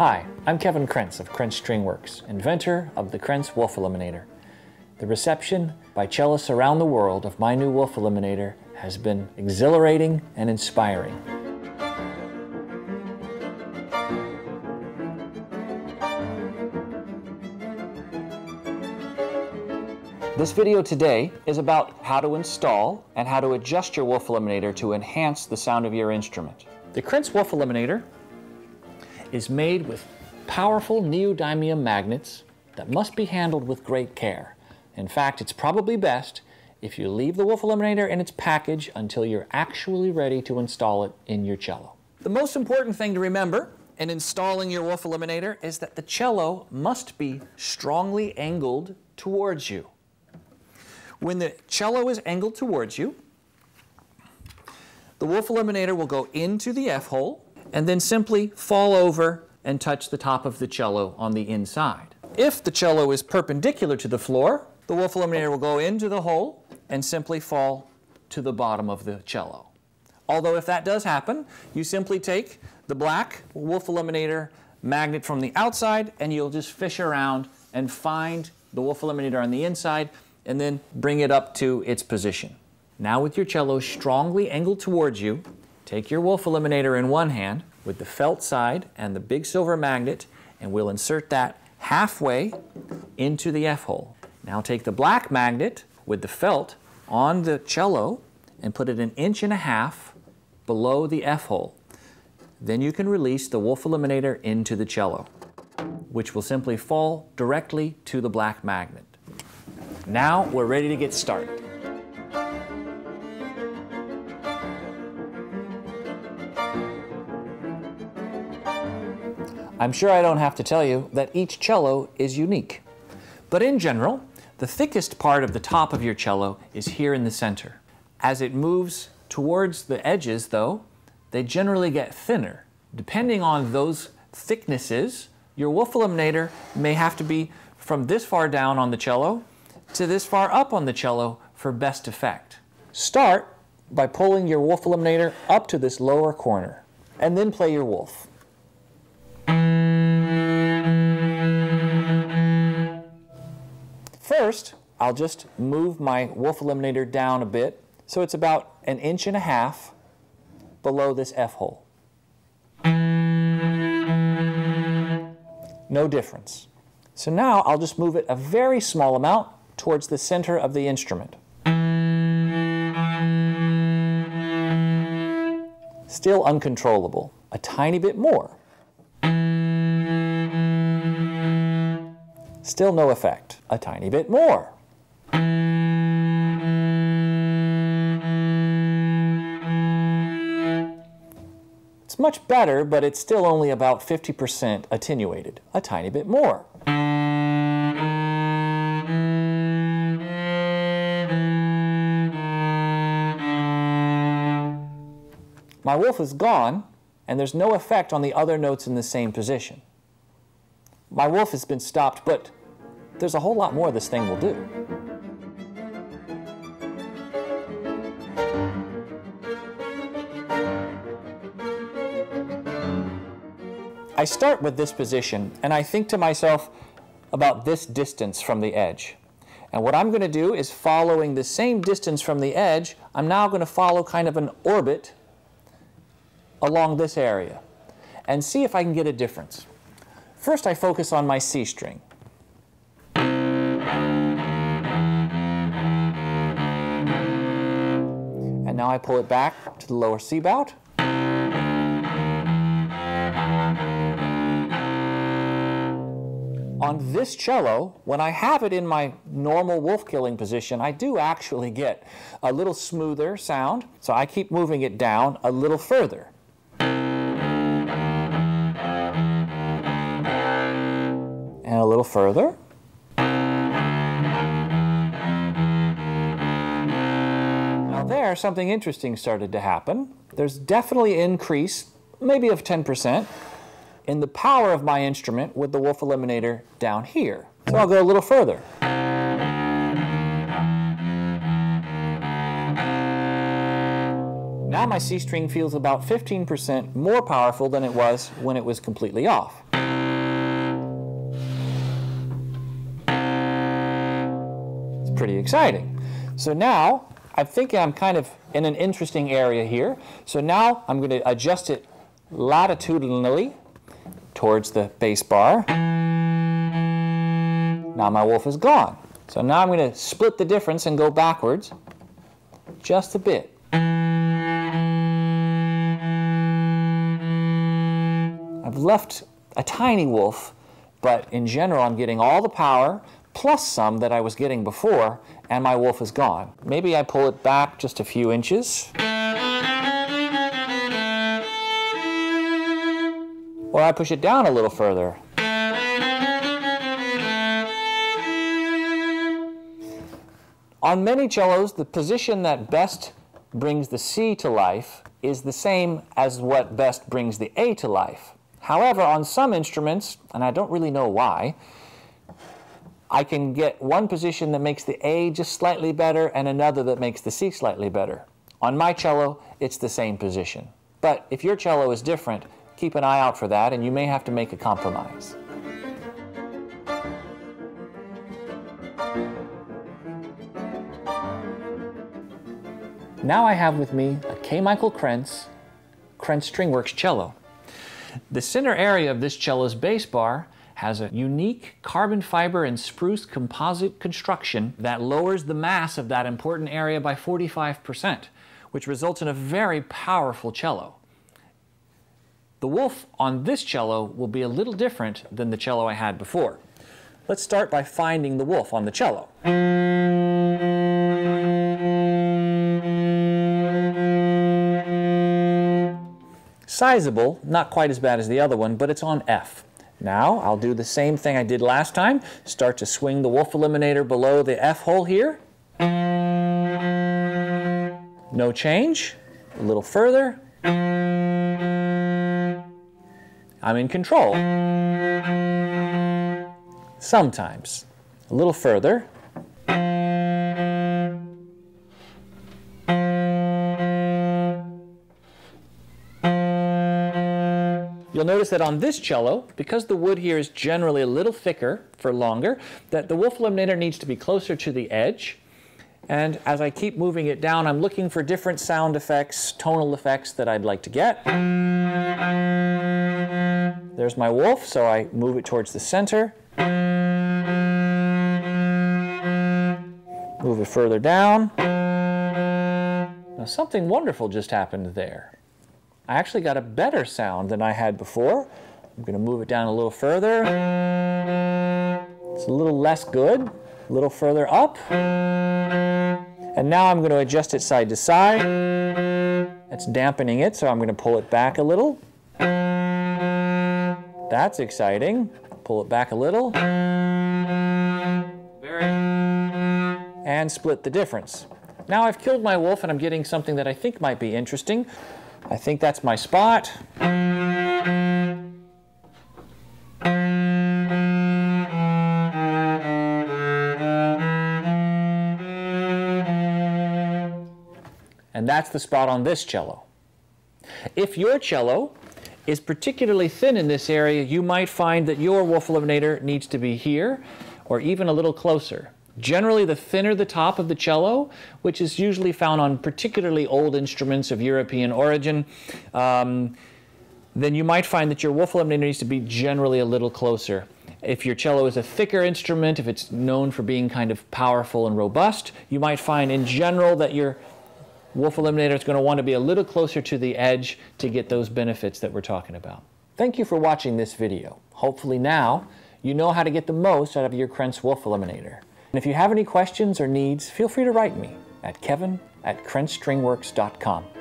Hi, I'm Kevin Krentz of Krentz Stringworks, inventor of the Krentz Wolf Eliminator. The reception by cellists around the world of my new Wolf Eliminator has been exhilarating and inspiring. This video today is about how to install and how to adjust your Wolf Eliminator to enhance the sound of your instrument. The Krentz Wolf Eliminator is made with powerful neodymium magnets that must be handled with great care. In fact, it's probably best if you leave the Wolf Eliminator in its package until you're actually ready to install it in your cello. The most important thing to remember in installing your Wolf Eliminator is that the cello must be strongly angled towards you. When the cello is angled towards you, the Wolf Eliminator will go into the F-hole and then simply fall over and touch the top of the cello on the inside. If the cello is perpendicular to the floor, the Wolf Eliminator will go into the hole and simply fall to the bottom of the cello. Although if that does happen, you simply take the black Wolf Eliminator magnet from the outside and you'll just fish around and find the Wolf Eliminator on the inside and then bring it up to its position. Now with your cello strongly angled towards you, take your Wolf Eliminator in one hand with the felt side and the big silver magnet, and we'll insert that halfway into the F-hole. Now take the black magnet with the felt on the cello and put it 1.5 inches below the F-hole. Then you can release the Wolf Eliminator into the cello, which will simply fall directly to the black magnet. Now we're ready to get started. I'm sure I don't have to tell you that each cello is unique. But in general, the thickest part of the top of your cello is here in the center. As it moves towards the edges, though, they generally get thinner. Depending on those thicknesses, your Wolf Eliminator may have to be from this far down on the cello to this far up on the cello for best effect. Start by pulling your Wolf Eliminator up to this lower corner, and then play your Wolf. First, I'll just move my Wolf Eliminator down a bit, so it's about 1.5 inches below this F-hole. No difference. So now I'll just move it a very small amount towards the center of the instrument. Still uncontrollable. A tiny bit more. Still no effect. A tiny bit more. It's much better, but it's still only about 50% attenuated. A tiny bit more. My Wolf is gone, and there's no effect on the other notes in the same position. My Wolf has been stopped, but there's a whole lot more this thing will do. I start with this position, and I think to myself about this distance from the edge. And what I'm going to do is, following the same distance from the edge, I'm now going to follow kind of an orbit along this area and see if I can get a difference. First, I focus on my C string. And now I pull it back to the lower C bout. On this cello, when I have it in my normal wolf killing position, I do actually get a little smoother sound, so I keep moving it down a little further. And a little further. Now there, something interesting started to happen. There's definitely an increase, maybe of 10%, in the power of my instrument with the Wolf Eliminator down here. So I'll go a little further. Now my C string feels about 15% more powerful than it was when it was completely off. pretty exciting. So now I think I'm kind of in an interesting area here. So now I'm going to adjust it latitudinally towards the bass bar. Now my wolf is gone. So now I'm going to split the difference and go backwards just a bit. I've left a tiny wolf, but in general I'm getting all the power plus some that I was getting before, and my wolf is gone. Maybe I pull it back just a few inches. Or I push it down a little further. On many cellos, the position that best brings the C to life is the same as what best brings the A to life. However, on some instruments, and I don't really know why, I can get one position that makes the A just slightly better and another that makes the C slightly better. On my cello, it's the same position. But if your cello is different, keep an eye out for that, and you may have to make a compromise. Now I have with me a K. Michael Krentz Stringworks cello. The center area of this cello's bass bar has a unique carbon fiber and spruce composite construction that lowers the mass of that important area by 45%, which results in a very powerful cello. The wolf on this cello will be a little different than the cello I had before. Let's start by finding the wolf on the cello. Sizable, not quite as bad as the other one, but it's on F. Now, I'll do the same thing I did last time. Start to swing the Wolf Eliminator below the F hole here. No change. A little further. I'm in control. Sometimes. A little further. You'll notice that on this cello, because the wood here is generally a little thicker for longer, that the Wolf Eliminator needs to be closer to the edge. And as I keep moving it down, I'm looking for different sound effects, tonal effects that I'd like to get. There's my wolf, so I move it towards the center. Move it further down. Now something wonderful just happened there. I actually got a better sound than I had before. I'm going to move it down a little further. It's a little less good. A little further up. And now I'm going to adjust it side to side. That's dampening it, so I'm going to pull it back a little. That's exciting. Pull it back a little. And split the difference. Now I've killed my wolf and I'm getting something that I think might be interesting. I think that's my spot. And that's the spot on this cello. If your cello is particularly thin in this area, you might find that your Wolf Eliminator needs to be here or even a little closer. Generally, the thinner the top of the cello, which is usually found on particularly old instruments of European origin, then you might find that your Wolf Eliminator needs to be generally a little closer. If your cello is a thicker instrument, if it's known for being kind of powerful and robust, you might find in general that your Wolf Eliminator is going to want to be a little closer to the edge to get those benefits that we're talking about. Thank you for watching this video. Hopefully now you know how to get the most out of your Krentz Wolf Eliminator. And if you have any questions or needs, feel free to write me at kevin@krentstringworks.com.